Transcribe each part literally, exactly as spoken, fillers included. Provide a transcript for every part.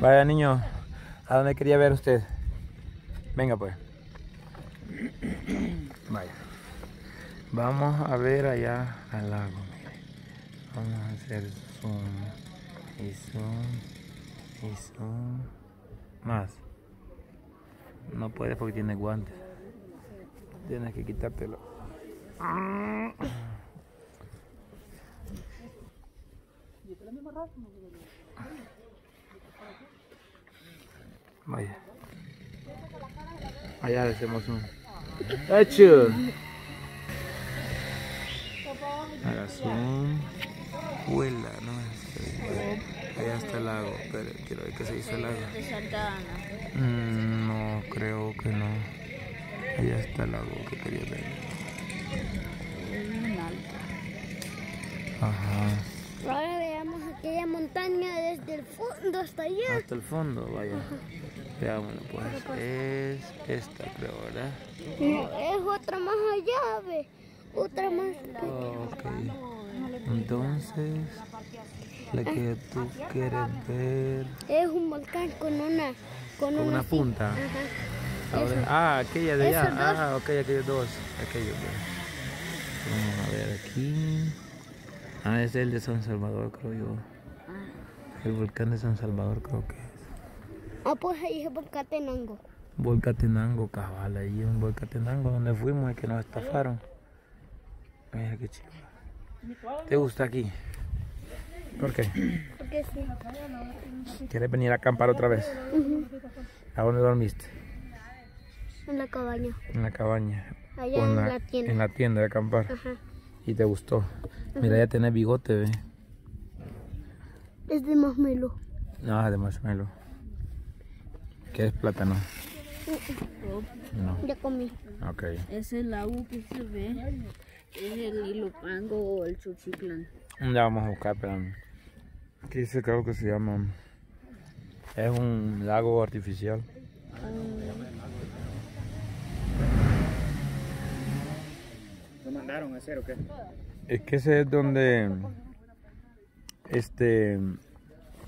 Vaya niño, ¿a dónde quería ver usted? Venga pues. Vaya. Vamos a ver allá al lago, mire. Vamos a hacer zoom y zoom y zoom. Más. No puedes porque tienes guantes. Tienes que quitártelo. Vaya. Allá le hacemos un hecho. Ahora zoom. Huela, no. Allá está el lago, pero quiero ver que se hizo el lago. ¿De Santa Ana? No, creo que no. Allá está el lago que quería ver. Ajá. Ahora veamos aquella montaña desde el fondo hasta allá. Hasta el fondo, vaya. Veámoslo pues. Es esta, creo, ¿verdad? No, es otra más allá, ve. Otra más oh, okay. Entonces, la que tú quieres ver es un volcán con una con, con una punta. Ajá. Ahora, ah, aquella de allá. Ah, ok, aquellos dos. Aquello, pues. Vamos a ver aquí. Ah, es el de San Salvador, creo yo. El volcán de San Salvador, creo que es. Ah, pues ahí es Bocatenango. Bocatenango, cabal. Ahí es un Bocatenango donde fuimos y que nos estafaron. Mira qué chido. ¿Te gusta aquí? ¿Por qué? Porque sí. ¿Quieres venir a acampar otra vez? Uh-huh. ¿A dónde dormiste? En la cabaña. En la cabaña. Allá en, en la, la tienda. En la tienda de acampar. Ajá. ¿Y te gustó? Uh-huh. Mira, ya tenés bigote, ve. Es de marshmallow. No, es de marshmallow. ¿Quieres plátano? Uh-uh. No. Ya comí. Ok. Es el lago que se ve. Es el Ilopango o el Suchitoto. Ya vamos a buscar, pero ¿qué dice? Creo que se llama. Es un lago artificial. ¿Lo mandaron a hacer o qué? Es que ese es donde. Este.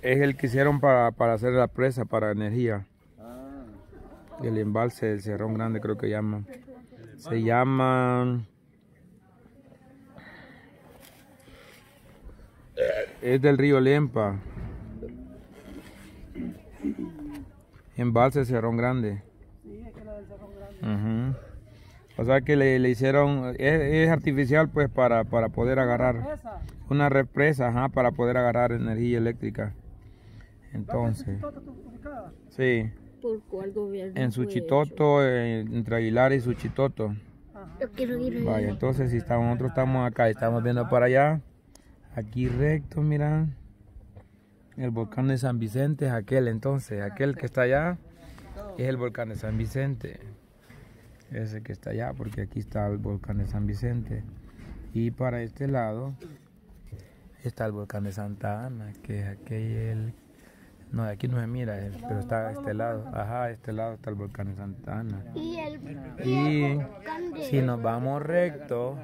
Es el que hicieron para, para hacer la presa para energía. Ah. El embalse del Cerrón Grande, creo que llama. Se llama. Es del río Lempa. Embalse Cerrón Grande. Sí, es que lo del Cerrón Grande. Uh-huh. O sea que le, le hicieron. Es, es artificial, pues, para, para poder agarrar. ¿Represa? Una represa, ajá, para poder agarrar energía eléctrica. Entonces. Sí. ¿Por cuál gobierno? En Suchitoto, eh, entre Aguilar y Suchitoto. Yo quiero ir. Vaya, entonces, si estamos, nosotros estamos acá y estamos viendo para allá. Aquí recto, mira, el volcán de San Vicente es aquel entonces, aquel que está allá es el volcán de San Vicente, ese que está allá, porque aquí está el volcán de San Vicente. Y para este lado está el volcán de Santa Ana, que es aquel, no, de aquí no se mira, pero está a este lado, ajá, a este lado está el volcán de Santa Ana. Y, el, y el volcán de... si nos vamos recto,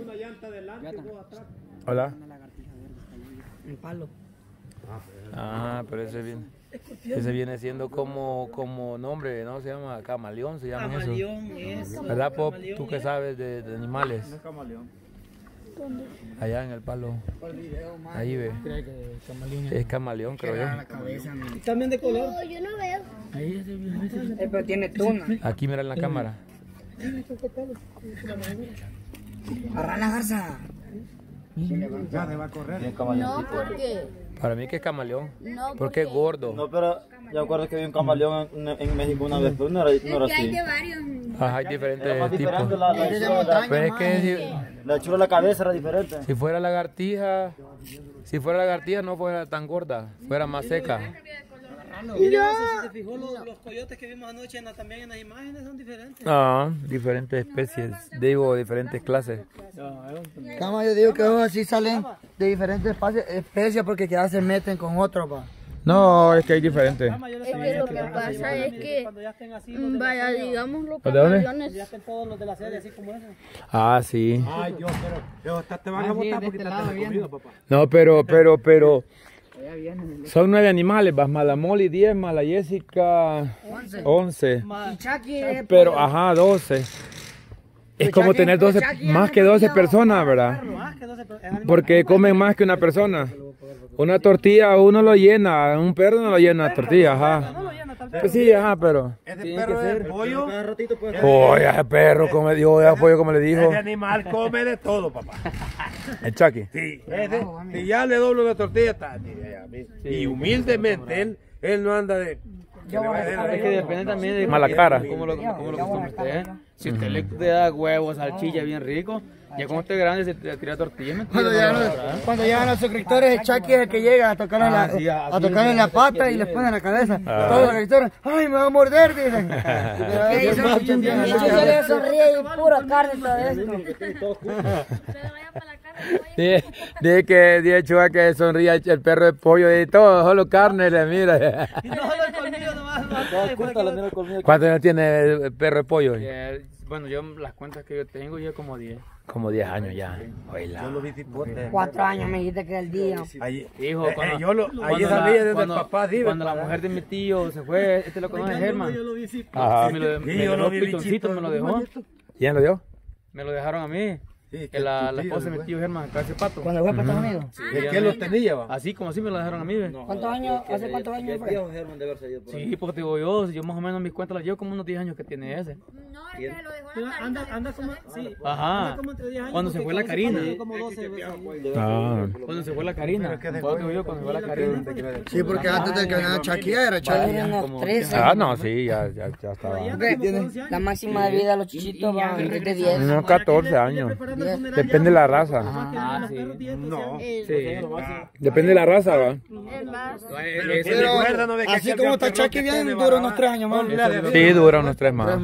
una llanta delante y dos atrás. Hola. El palo. Ah, pero ese viene, ese viene siendo como, como nombre, ¿no? Se llama camaleón, se llama eso. Eso. ¿Verdad, Pop? ¿Tú qué sabes de, de animales? No es camaleón. Allá en el palo. Ahí ve. Es camaleón, creo yo. También de color. No, yo no veo. Ahí pero tiene tuna. Aquí mira en la cámara. Arran la garza. Se levanta, se va a correr. No, ¿por qué? Para mí que es camaleón. No, porque es gordo. No, pero yo acuerdo que vi un camaleón en, en México una vez, no era, no era así. Hay de varios. Ajá, hay diferentes tipos. La, la, la, la, pero es que si, la chula de la cabeza era diferente. Si fuera lagartija, si fuera lagartija no fuera tan gorda, fuera más seca. No. Si se fijó, los, los coyotes que vimos anoche en la, también en las imágenes son diferentes. Ah, diferentes especies, digo, diferentes clases. Cama, yo digo que ellos así salen de diferentes especies porque ya se meten con otros, pa. No, es que hay diferentes. Es que lo que pasa es que, vaya, digamos, los camaleones. Ya están todos los de la serie, así como eso. Ah, sí. Ay, Dios, pero te van a botar porque te están comiendo, papá. No, pero, pero, pero. allá vienen. Son nueve animales, vas Malamoli diez, Mala Jessica once. Pero ajá, doce. Es como tener doce, más que doce personas, ¿verdad? Porque comen más que una persona. Una tortilla uno lo llena, un perro no lo llena la tortilla, ajá. Pues sí, ajá, pero. Ese perro es el pollo. Oye, ese perro come, dijo, ese pollo como le dijo. Ese animal come de todo, papá. ¿El Chucky? Sí. Ese, si ya le doblo la tortilla, está. Y humildemente él, él no anda de. Que es que depende también de mala cara. Cómo lo, cómo lo costuma usted. Si usted le da huevos, salchicha bien rico, ya como usted grande se tira tortilla. Cuando llegan los, cuando llegan los suscriptores, el Chucky es el que llega a tocarle ah, la, sí, a tocarle la pata y les pone la cabeza. Ah. Todos los suscriptores, ¡ay, me va a morder! Dicen. Y yo se le sonríe y pura carne todo esto. Dice que dice Chucky que sonríe el perro de pollo y todo, solo carne le mira. ¿Cuántos tiene el perro de pollo? Eh, bueno, yo las cuentas que yo tengo ya como diez. Como diez años ya. Oila. Yo lo vi cuatro años me dijiste que el día. Allí, hijo, cuando, eh, yo lo, cuando allí salí desde cuando, el papá. Dime, cuando la mujer de mi tío se fue, este lo conoce, Germán. Yo lo vi sí, me lo, sí, me yo lo vi pitoncito, me lo dejó. ¿Quién lo dio? Me lo dejaron a mí. Sí, que la, la esposa de mi tío Germán, casi pato. ¿Cuándo fue Pato conmigo? ¿De qué los tenía? Va? Así como así me lo dejaron a mí. No, ¿Cuántos años? ¿Hace cuántos años fue? Sí, porque digo yo, yo más o menos mis cuentas las llevo como unos diez años que tiene ese. No, es que lo dejó la Karina. Anda, anda como, sí. Ajá. Anda como entre diez años. Cuando se fue la Karina. Cuando se fue la Karina. ¿Cuándo digo yo? Cuando se fue la Karina. Sí, porque antes del canal Chucky era Chucky. Ah, no, sí, ya estaba. La máxima de vida de los chichitos va de diez. No, catorce años. Depende de la raza. Ah, sí. No. Sí. Depende de la raza, va. Pero, así como está Chucky bien, dura unos tres años más. Sí, dura unos tres más.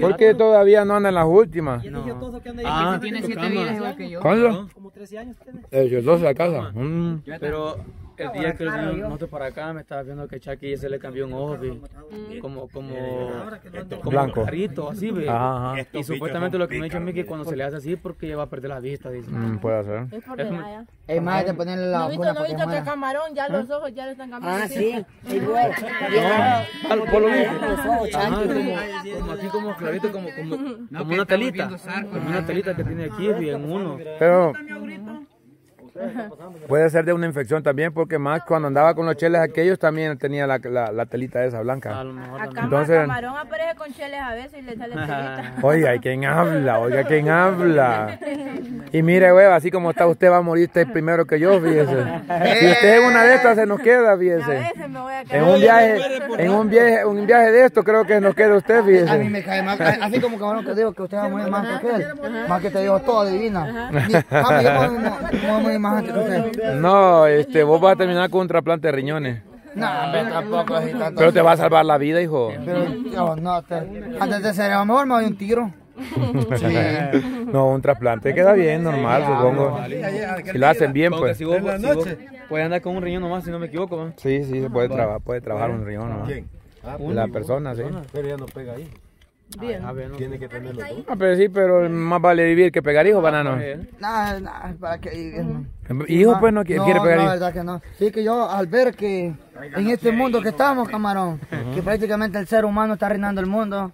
Porque todavía no anda en las últimas. No. Ah, tiene siete vidas igual que yo. ¿Cuándo? Como trece años. Yo dos de la casa. Mm. Pero el día que lo moto para acá me estaba viendo que Chucky se le cambió un ojo, ¿ve? Como, como, como blanco, un carrito, así, ¿ve? Ajá. Y supuestamente lo que me ha dicho a mí que cuando se le hace así porque va a perder las vistas, dice. Mm, puede ser. Es por desmaya. Es más, de ponerle la vacuna. No viste, no viste que Camarón, ya los ojos ya le están cambiando. Ah, sí. Sí, güey. No, por lo mismo. Como aquí, como clarito, como una telita. Como una telita que tiene aquí, ¿ve? En uno. Pero... puede ser de una infección también, porque más cuando andaba con los cheles aquellos también tenía la, la, la telita esa blanca. A lo mejor también. Entonces, Camarón aparece con cheles a veces y le sale telita. Oiga, ¿quién habla? Oiga, ¿quién habla? Y mire, hueva, así como está usted va a morir usted primero que yo, fíjese. Si usted en una de estas se nos queda, fíjese. En un viaje, en un viaje, un viaje de esto creo que nos queda usted, fíjese. A mí me cae mal, así como Camarón te digo que usted va a morir más que él, más que te digo todo divina. No, este, vos vas a terminar con un trasplante de riñones. No, pero tampoco así tanto. Pero te va a salvar la vida, hijo. Pero, oh, no, te, antes de ser a mejor me doy un tiro. Sí. No, un trasplante queda bien, normal, sí, supongo. Si lo hacen bien, pues. Si vos, si vos, puede andar con un riñón nomás, si no me equivoco, man. Sí, sí, se puede, traba, puede trabajar un riñón nomás. La persona, sí. Pero ya no pega ahí. Bien. A ver, no, tiene que tenerlo. Ah, pero sí, pero más vale vivir que pegar hijo, banano. Nada, nada, para que no. Hijo pues no quiere, no, quiere pegar hijo. No, verdad que no. Sí que yo al ver que en este mundo que estamos, Camarón, uh-huh, que prácticamente el ser humano está reinando el mundo,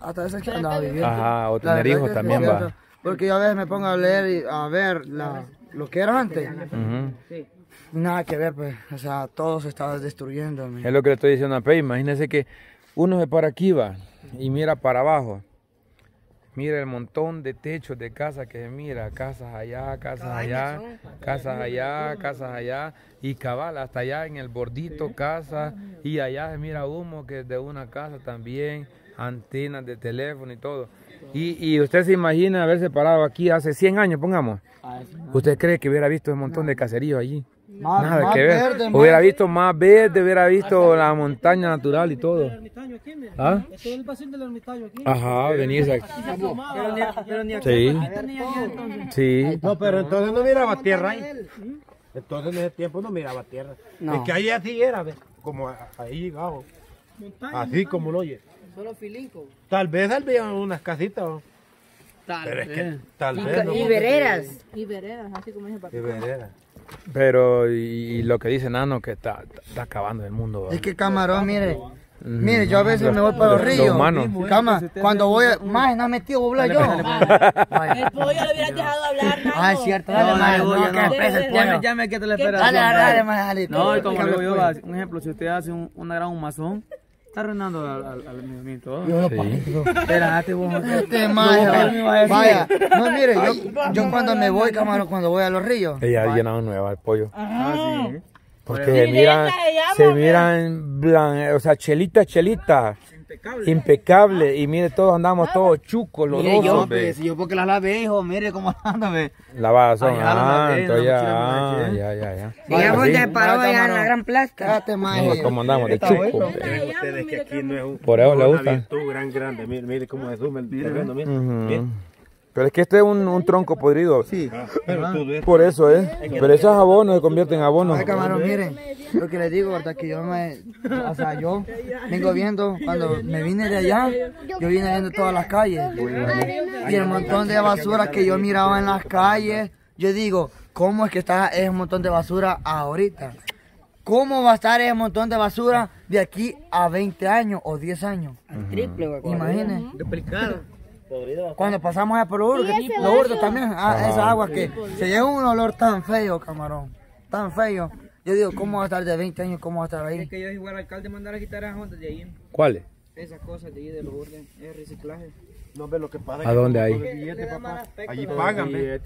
hasta veces que andaba viviendo. Ajá, o tener hijos también va. Cierto, porque yo a veces me pongo a leer y a ver la, lo que era antes. Uh-huh. Sí. Nada que ver, pues, o sea, todo se estaba destruyendo. Amigo. Es lo que le estoy diciendo a Pei, imagínese que uno se para aquí va. Y mira para abajo, mira el montón de techos de casas que se mira, casas allá, casas allá, casas allá, casas allá, y cabal, hasta allá en el bordito, casa, y allá se mira humo que es de una casa también, antenas de teléfono y todo. Y, y usted se imagina haberse parado aquí hace cien años, pongamos. ¿Usted cree que hubiera visto un montón de caseríos allí? Más, nada más que ver, verde, hubiera más visto más verde, hubiera visto la montaña natural y todo. ¿Ah? Ajá, venís aquí. Sí, sí. No, pero entonces no miraba tierra ahí. Entonces en ese tiempo no miraba tierra. No. Es que ahí así era, ¿ves? Como ahí llegado. Así como lo oye. Solo filinco. Tal vez había unas casitas, ¿no? Tal, pero es que, tal vez. Y veredas. No, y veredas, así como es el partido. Y veredas. Pero, y, y lo que dice Nano, que está, está acabando el mundo, ¿verdad? Es que Camarón, mire, mire, yo a veces los, me voy para los, los ríos. Los Cama, cuando voy, a, más no me tío hablar yo. El pollo lo hubieras dejado hablar, Nano. Ah, es cierto, dale, más no, no, no, no, llame que te le esperas. Dale, dale, más dale. No, y como digo yo, un ejemplo, si usted hace un, una gran humazón, está arruinando al, al, al mi todo. Yo lo pago. Espérate vos. Este mayo. Vaya. No, mire, yo, yo cuando me voy, Camarón, cuando voy a los ríos. Ella llena nueva el pollo. Ah, sí. Porque sí, se miran, llama, se miran blan, o sea, chelita, chelita. Impecable. Impecable. Y mire, todos andamos todos chucos, los dos. Yo, pe, si yo porque las lavé, hijo, mire cómo andándome. Lavadas son. Ah, entonces ya, ya, ya, ya. Digamos de paró allá en la gran plaza. No, cómo andamos de chuco. Ustedes que aquí no es un... Por eso le gusta. Una virtud gran grande, mire, mire cómo se suma el terreno, mire. Pero es que este es un, un tronco podrido. Sí. Pero tú ves. Por eso, ¿eh? Pero esos abonos se convierten en abonos. Ay, Camarón, miren. Lo que les digo, verdad, que yo me... O sea, yo vengo viendo, cuando me vine de allá, yo vine viendo todas las calles. Y el montón de basura que yo miraba en las calles. Yo digo, ¿cómo es que está ese montón de basura ahorita? ¿Cómo va a estar ese montón de basura de aquí a veinte años o diez años? Al triple, güey. Imagínense. Duplicado. Cuando pasamos a por Urdo, sí, los Urdos también, ah, esa agua que se lleva un olor tan feo, Camarón, tan feo. Yo digo, ¿cómo va a estar de veinte años? ¿Cómo va a estar ahí? Es que yo igual al alcalde mandar a quitar a Honda de ahí. ¿Cuáles? Esas cosas de ahí de los Urdos, es reciclaje. No ves lo que pasa. ¿A dónde hay? Allí pagan, ¿ves?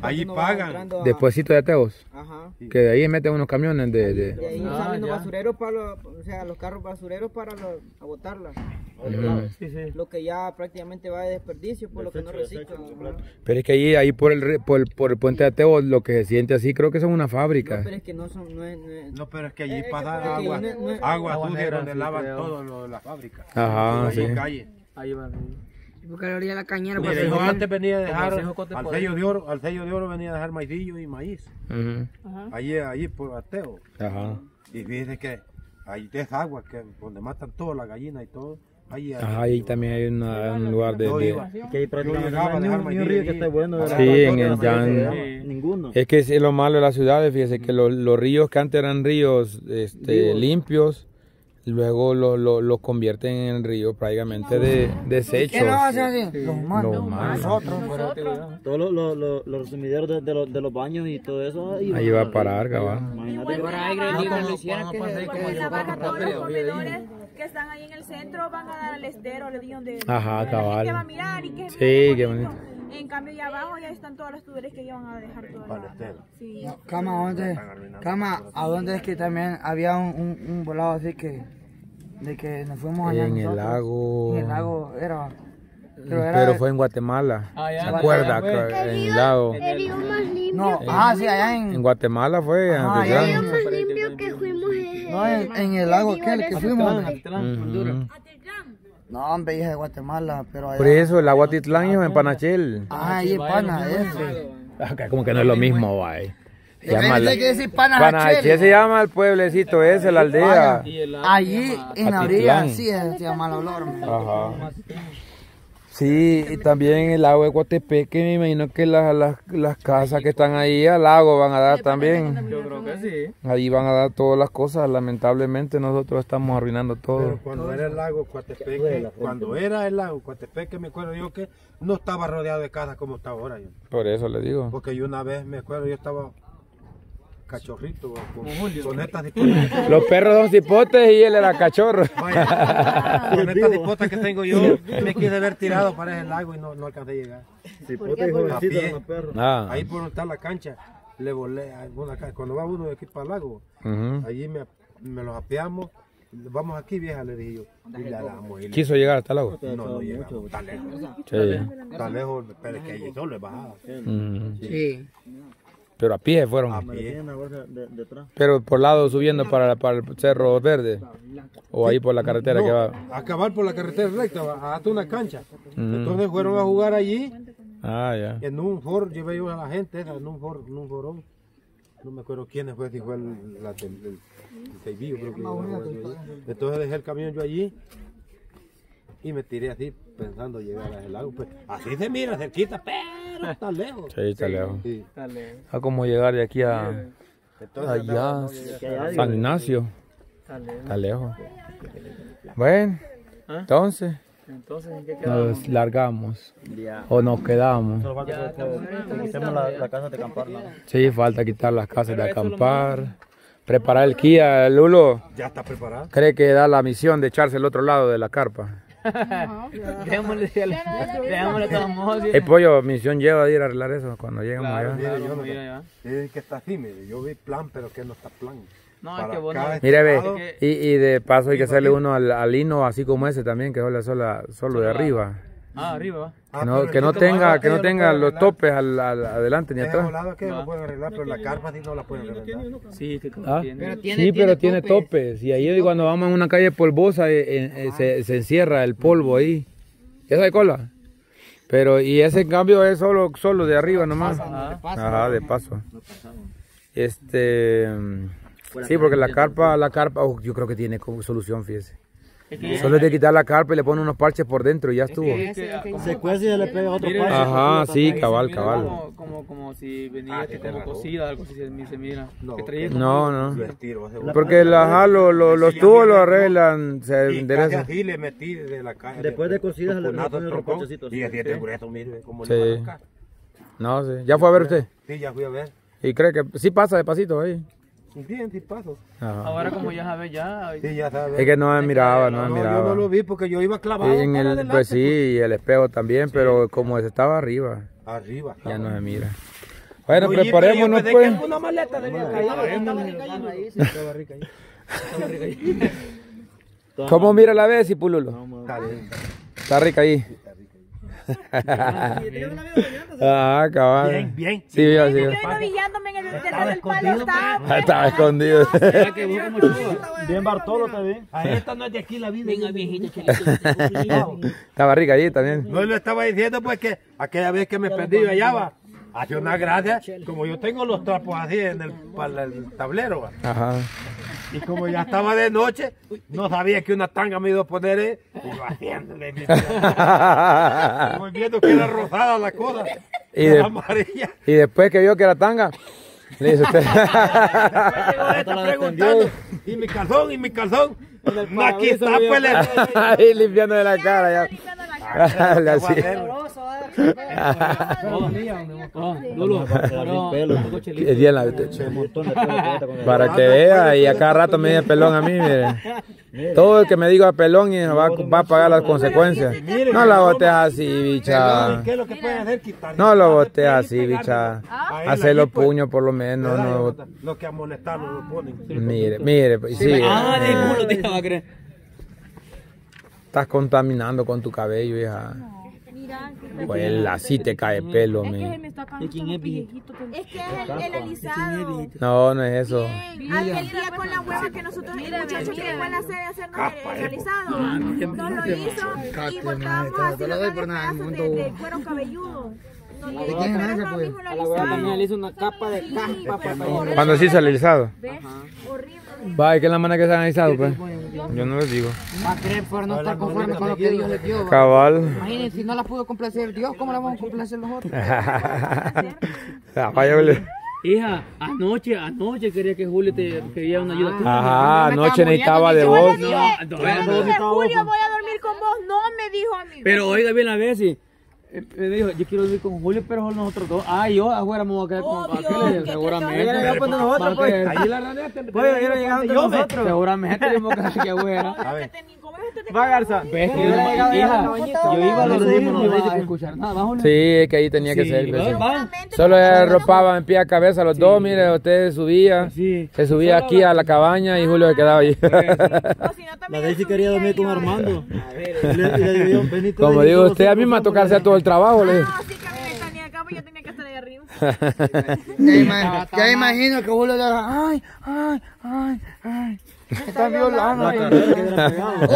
Allí pagan. Despuésito de Ateos. Ajá. Que de ahí meten unos camiones de... de... Y ahí salen los basureros para los... O sea, los carros basureros para botarlas. Sí, sí. Lo que ya prácticamente va de desperdicio por lo que no reciclan. Pero es que allí, ahí por el, por el, por el puente de Ateos, lo que se siente así, creo que son una fábrica. No, pero es que no son... No, es, no, es... no pero es que allí es pasa agua. No es, no es... Agua sucia donde lavan todo lo de la fábrica. Ajá, sí. Ahí va. Porque le olía la cañera. Porque el hijo antes venía a dejar, al sello, de oro, al sello de oro venía a dejar maicillo y maíz. Uh-huh. Allí, allí por Ateo. Ajá. Y fíjense que hay de esa agua que donde matan todas las gallinas y todo. Ahí, ajá, ahí también hay una, un lugar de... Sí, en el Jan. Ninguno. Es que es lo malo de las ciudades, fíjense que los, los ríos que antes eran ríos este, limpios, luego los lo, lo convierten en río prácticamente de desechos. ¿Qué nos hacen así? Sí. Los humanos. Los humanos. Nosotros. Nosotros. Todos los, los, los, los sumideros de, de, los, de los baños y todo eso. Ahí, ahí va a parar, cabal. Imagínate. Que están ahí en el centro, van a dar al estero, le digo donde... Ajá, cabal. Que va a mirar y que... Sí, qué bonito. En cambio, allá abajo ya están todas las tuberías que ya van a dejar todas las... Sí. Cama, ¿dónde? Cama, ¿a dónde es que también había un, un, un volado así que... De que nos fuimos allá en nosotros, el lago... En el lago, era... Pero, era, pero fue en Guatemala, ah, ya, ¿se acuerda? Allá en el lago. El río más limpio. No, en, ah, sí, allá en... En Guatemala fue. Ah, el río más limpio que fuimos en... No, en, en el lago aquel que fuimos. Atitlán, Honduras. No, hombre, hija de Guatemala, pero allá... Por eso, el agua Titlán es en Panajachel. Ah, ahí en Pana, ese. Acá como que no es lo mismo, guay. Panajachel Panajachel se llama el pueblecito ese, la aldea. Allí, en la orilla, sí, se llama el olor. Ajá. Sí, y también el lago de Coatepeque, me imagino que las, las, las casas que están ahí al lago van a dar también. Yo creo que sí. Ahí van a dar todas las cosas, lamentablemente nosotros estamos arruinando todo. Pero cuando era el lago Coatepeque, cuando era el lago Coatepeque, me acuerdo yo que no estaba rodeado de casas como está ahora. Yo. Por eso le digo. Porque yo una vez, me acuerdo, yo estaba... Cachorrito, con, con estas discotas. Los perros son cipotes y él era cachorro. Vaya, con estas discotas que tengo yo, me quise haber tirado para el lago y no, no alcancé a llegar. Cipotes y jovencitos los perros. Ah. Ahí por donde está la cancha, le volé. Cuando va uno de aquí para el lago, uh -huh. allí me, me los apeamos. Vamos aquí, vieja, le dije yo. Y la damos. Y le... ¿Quiso llegar hasta el lago? No, no llegamos. Está lejos. Sí. Está lejos, pero es que allí solo es bajada. Mm. Sí. Pero a pie fueron. A pie. Pero por lado subiendo para, para el Cerro Verde. O ahí por la carretera no, que va. Acabar por la carretera recta, hasta una cancha. Mm. Entonces fueron a jugar allí. Ah, ya. En un foro, llevé yo a la gente, en un foro, en un forón. No me acuerdo quiénes fue, si fue el, la, el, el Teibillo, creo que yo. Entonces dejé el camión yo allí. Y me tiré así, pensando llegar al lago. Pues, así se mira, cerquita, pero está lejos. Sí, está lejos. Sí, está lejos. Ah, como llegar de aquí a... Entonces, allá, no allá, San Ignacio. Está lejos. Está lejos. Bueno, ¿ah? entonces, entonces ¿en qué nos largamos ya. o nos quedamos. Solo falta que, que, que quitemos la, la casa de acampar. ¿No? Sí, falta quitar las casas de acampar. Preparar el Kia, Lulo. Ya está preparado. ¿Cree que da la misión de echarse el otro lado de la carpa? No, démosle démosle el pollo, misión lleva de ir a arreglar eso cuando llegamos claro, allá. Mire, claro, yo no, mira, es que está así, mire, yo vi plan, pero que no está plan. No, es que vos no. Mire, ve, y, y de paso hay que hacerle uno al, al lino así como ese también, que solo, solo, solo de arriba. Ah, arriba. Ah, no, que no tenga, que no tenga lo los topes al, al, adelante ni atrás. Que no. Lo pueden arreglar, pero la carpa sí no la pueden arreglar. Sí, que ah, tiene. Pero tiene, sí, pero tiene, tiene topes. topes. Y ahí cuando vamos en una calle polvosa eh, eh, se, se encierra el polvo ahí. ¿Ya sabe cola? Pero y ese en cambio es solo, solo de arriba nomás. Ajá, Ajá de paso. Este, sí, porque la carpa, la carpa, oh, yo creo que tiene solución, fíjese. Solo es de quitar la carpa y le pone unos parches por dentro y ya estuvo. Es que, es que, se cuece y le pega otro parche. Ajá, sí, cabal, cabal. Como, como, como si venía ah, que como cocida, algo así se mira. No, que no, no. Estiro, porque la, ajá, lo, lo, los tubos lo arreglan, se enderezan. Así le metí de la caja. Después de cocidas le metí otro parchecito. Y así es grueso, mire, como le va a tocar. No, sí. ¿Ya fue a ver usted? Sí, ya fui a ver. ¿Y cree que sí pasa despacito ahí? Bien, sí, pasos. Ahora como ya sabes, ya... Sí, ya sabes. Es que no me miraba, no me no, miraba. Yo no lo vi porque yo iba clavado en el, adelante, pues sí, y el espejo también, sí, pero como estaba arriba. Arriba. Ya no me mira. Bueno, oye, preparémonos pues. Una maleta de ¿cómo mira la Bessy, Pululo? No, está, está rica ahí. Ah, cabal. Bien, bien. Sí, bien, sí. Yo iba brillándome en el detrás del palo. Estaba, estaba escondido. Bien, Bartolo también. A esta no es de aquí la vida. Venga, viejito, chelito. Estaba rica allí también. No lo estaba diciendo, pues, que aquella vez que me perdí allá va. Hace una gracia. Como yo tengo los trapos así en el, para el tablero, va. Ajá. Y como ya estaba de noche, no sabía que una tanga me iba a poner, eh, y yo haciéndole mi tanga. Como viendo que era rosada la cosa, y de, amarilla. Y después que vio que era tanga, le dice usted. Después llegó esta preguntando, y mi calzón, y mi calzón. Aquí está, pues, le... Ahí limpiando de la cara, ya. Para que vea, y a cada rato me dice pelón a mí, mire. Todo el que me diga pelón y va, va a pagar las consecuencias. No la botes así, bicha. No lo botes así, bicha. Hacer los puños por lo menos. No. Los que amonestaron lo ponen. Mire, mire, sí. Estás contaminando con tu cabello, hija. No, mira, pues así te cae pelo, es que me está pagando. Es que es el, el alisado. No, no es eso. Aquel día con la hueva que nosotros, el muchacho que llegó a la sede a hacernos el alisado, nos lo hizo y cortábamos así los pedazos de, de cuero cabelludo. Cuando se hizo el alisado. Va, ¿y qué es la manera que se han alisado, pues? Yo no les digo. Va a creer por no estar conforme con lo que Dios les dio. Cabal. Imagínense, si no la pudo complacer Dios, ¿cómo la vamos a complacer nosotros? Hija, anoche, anoche quería que Julio te quería una ayuda. Ajá, anoche necesitaba de vos. Yo le dije, Julio, voy a dormir con vos. No, me dijo a mí. Pero oiga bien la Bessy. Me dijo, yo quiero ir con Julio, pero nosotros dos. Ah, yo afuera me voy a quedar con aquel, seguramente. Seguramente yo me voy a quedar aquí afuera. Va, Garza. Yo iba a los ritmos, no iba a escuchar nada. Sí, es que ahí tenía que ser. Solo arropaba en pie a cabeza los dos, mire, usted subía. Se subía aquí a la cabaña y Julio se quedaba allí. La Bessy quería dormir con Armando. Como digo usted, a mí me va a tocar hacer todo el trabajo. No, sí que a mí me están ni acá, pues yo tenía que estar ahí arriba. Ya imagino que Julio le va, ay, ay, ay, ay. Está violando.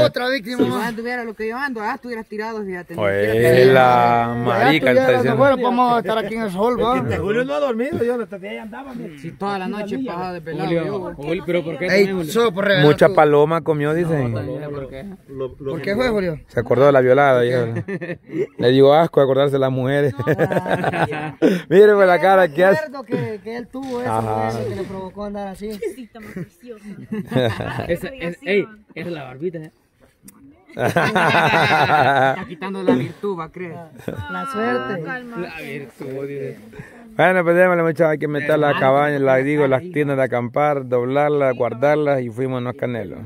Otra víctima. Si más tuviera lo que yo ando, ah, estuvieras tirado, fíjate. Oye, la marica está diciendo. Bueno, vamos a estar aquí en el sol, va. Julio no ha dormido, yo hasta ahí andaba. Si toda la noche pasaba de pelado. Julio, pero ¿por qué? Mucha paloma comió, dicen. ¿Por qué fue, Julio? Se acordó de la violada. Le digo asco acordarse de las mujeres. Mire por la cara que hace. Que él tuvo eso, que le provocó andar así. Esa, es, ey, es la barbita, ¿eh? Está quitando la virtud, va, ¿crees? La suerte. La virtud. Bueno, pues démosle, muchachos, hay que meter la cabaña, la digo, las tiendas de acampar, doblarlas, guardarlas y fuimos a los canelos.